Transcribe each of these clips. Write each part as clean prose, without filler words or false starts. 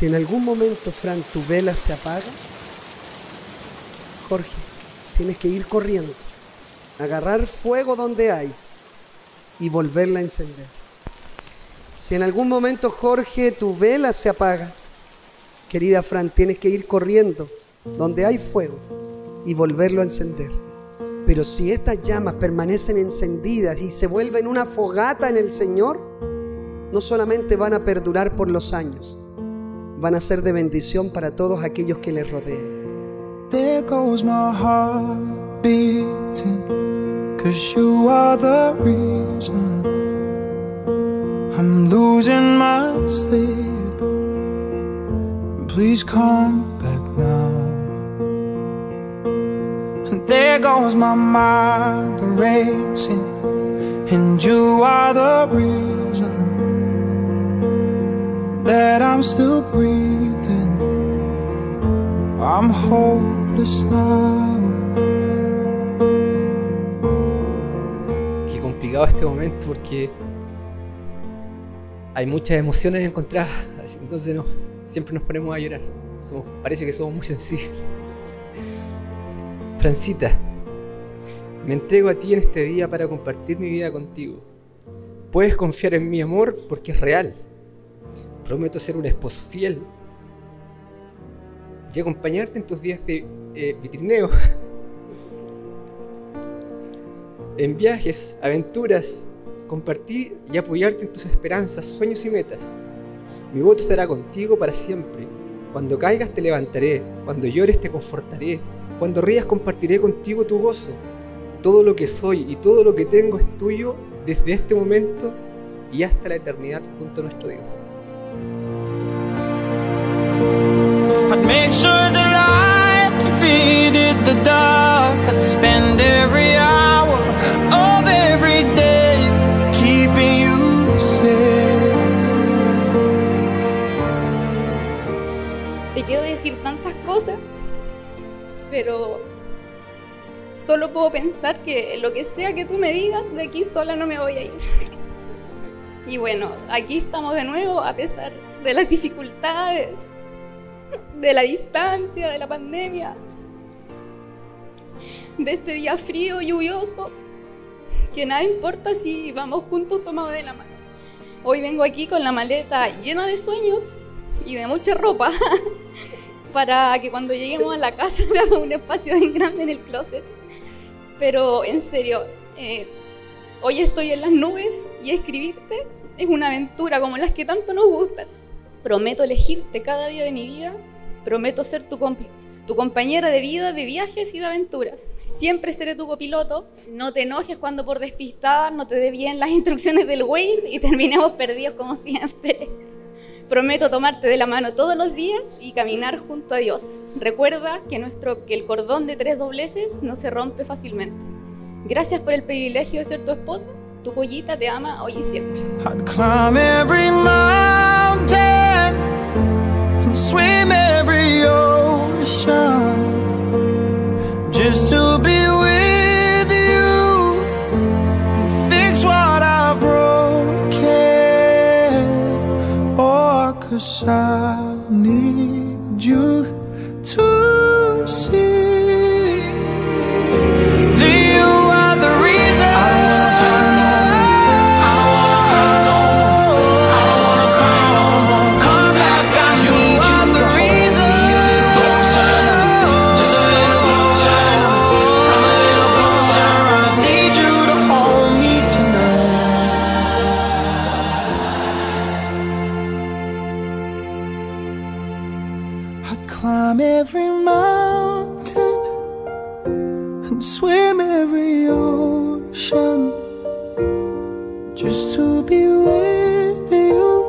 Si en algún momento, Fran, tu vela se apaga, Jorge, tienes que ir corriendo, agarrar fuego donde hay y volverla a encender. Si en algún momento, Jorge, tu vela se apaga, querida Fran, tienes que ir corriendo donde hay fuego y volverlo a encender. Pero si estas llamas permanecen encendidas y se vuelven una fogata en el Señor, no solamente van a perdurar por los años, van a ser de bendición para todos aquellos que les rodeen. There goes my heart beating, 'cause you are the reason I'm losing my sleep. Please come back now. And there goes my mind racing, and you are the reason that I'm still breathing. I'm hopeless now. Qué complicado este momento, porque hay muchas emociones encontradas, entonces siempre nos ponemos a llorar. Parece que somos muy sensibles. Francita, me entrego a ti en este día para compartir mi vida contigo. Puedes confiar en mi amor porque es real. Prometo ser un esposo fiel y acompañarte en tus días de vitrineo, en viajes, aventuras, compartir y apoyarte en tus esperanzas, sueños y metas. Mi voto estará contigo para siempre. Cuando caigas te levantaré, cuando llores te confortaré, cuando rías compartiré contigo tu gozo. Todo lo que soy y todo lo que tengo es tuyo desde este momento y hasta la eternidad junto a nuestro Dios. I'd make sure the light defeated the dark. I'd spend every hour of every day keeping you safe. Te quiero decir tantas cosas, pero solo puedo pensar que lo que sea que tú me digas, de aquí sola no me voy a ir. Y bueno, aquí estamos de nuevo a pesar de las dificultades, de la distancia, de la pandemia, de este día frío, lluvioso, que nada importa si vamos juntos tomados de la mano. Hoy vengo aquí con la maleta llena de sueños y de mucha ropa para que cuando lleguemos a la casa haya un espacio bien grande en el closet. Pero en serio, hoy estoy en las nubes y escribirte es una aventura como las que tanto nos gustan. Prometo elegirte cada día de mi vida, prometo ser tu compañera de vida, de viajes y de aventuras. Siempre seré tu copiloto, no te enojes cuando por despistada no te dé bien las instrucciones del Waze y terminemos perdidos como siempre. Prometo tomarte de la mano todos los días y caminar junto a Dios. Recuerda que el cordón de 3 dobleces no se rompe fácilmente. Gracias por el privilegio de ser tu esposa, tu pollita te ama hoy y siempre. Swim every ocean just to be with you and fix what I've broken. Oh, 'cause I need you to see that you are the reason. Climb every mountain and swim every ocean just to be with you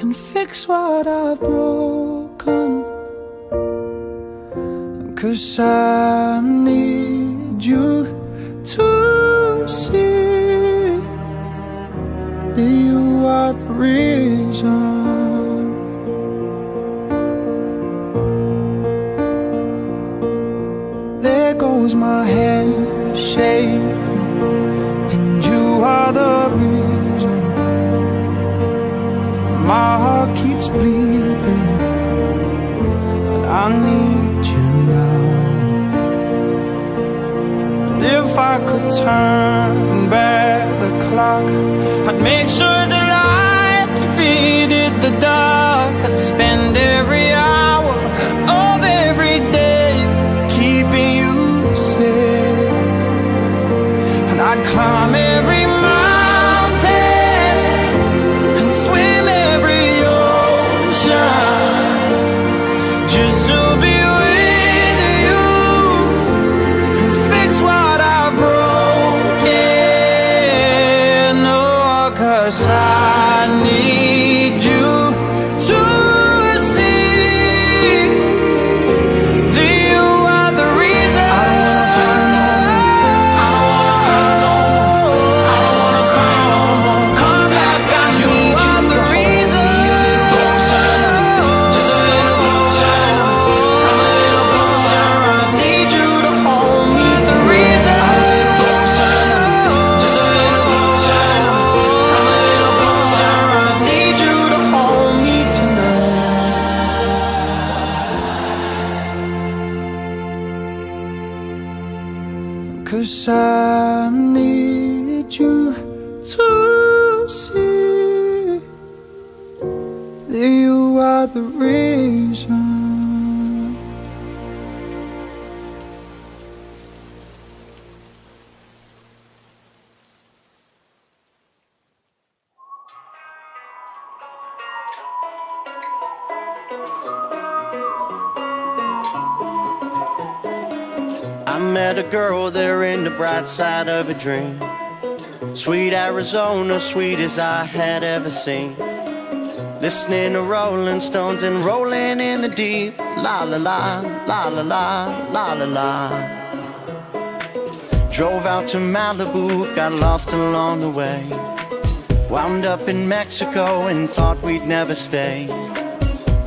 and fix what I've broken. 'Cause I need you to see that you are the reason. My head shaking, and you are the reason my heart heart keeps bleeding, and I need you now. And if I could turn back the clock, I'd make sure the light defeated the dark. I'd spend every hour of every day keeping you safe, and I'd climb every side of a dream. Sweet Arizona, sweet as I had ever seen. Listening to Rolling Stones and rolling in the deep. La la la, la la la, la la la. Drove out to Malibu, got lost along the way. Wound up in Mexico and thought we'd never stay.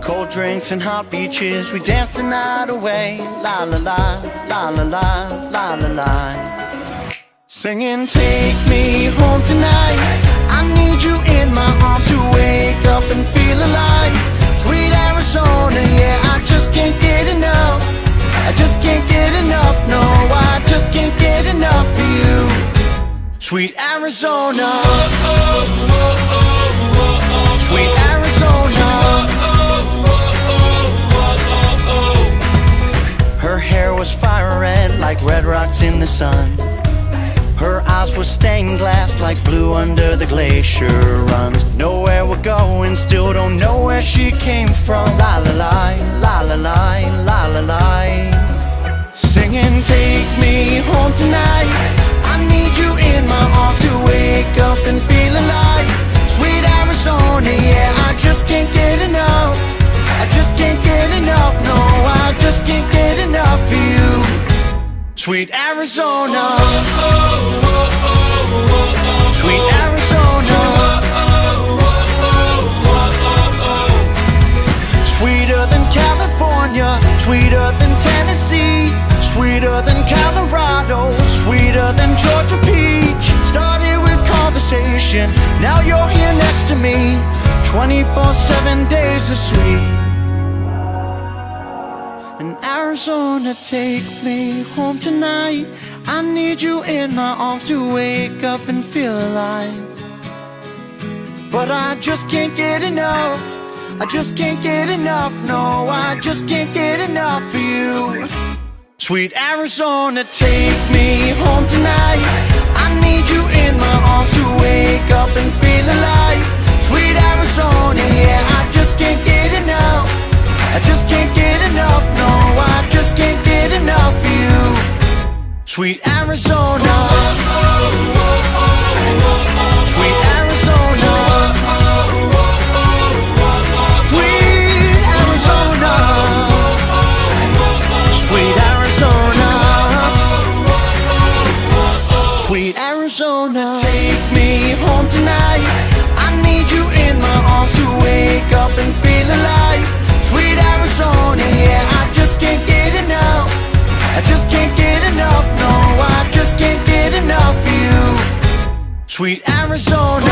Cold drinks and hot beaches, we danced the night away. La la la, la la la, la la la. Singing, take me home tonight. I need you in my arms to wake up and feel alive. Sweet Arizona, yeah, I just can't get enough. I just can't get enough, no, I just can't get enough for you. Sweet Arizona, sweet Arizona. Her hair was fire red like red rocks in the sun. Her eyes were stained glass like blue under the glacier runs. Nowhere we're going, still don't know where she came from. La la la, la la la, la la la. Singing, take me home tonight. I need you in my arms to wake up and feel alive. Sweet Arizona, yeah, I just can't get enough. I just can't get enough, no, I just can't get enough for you. Sweet Arizona, sweet Arizona. Sweeter than California, sweeter than Tennessee, sweeter than Colorado, sweeter than Georgia peach. Started with conversation, now you're here next to me. 24/7 days of sweet. And Arizona, take me home tonight. I need you in my arms to wake up and feel alive. But I just can't get enough. I just can't get enough, no, I just can't get enough for you. Sweet Arizona, take me home tonight. I need you in my arms to wake up and feel alive. Sweet Arizona, yeah, I just can't get enough. I just can't get enough, no, I just can't get enough of you. Sweet Arizona, sweet Arizona, sweet Arizona, sweet Arizona, sweet Arizona. Take me home tonight. I need you in my arms to wake up and feel alive. Sweet Arizona, yeah, I just can't get enough. I just can't get enough, no, I just can't get enough of you. Sweet Arizona,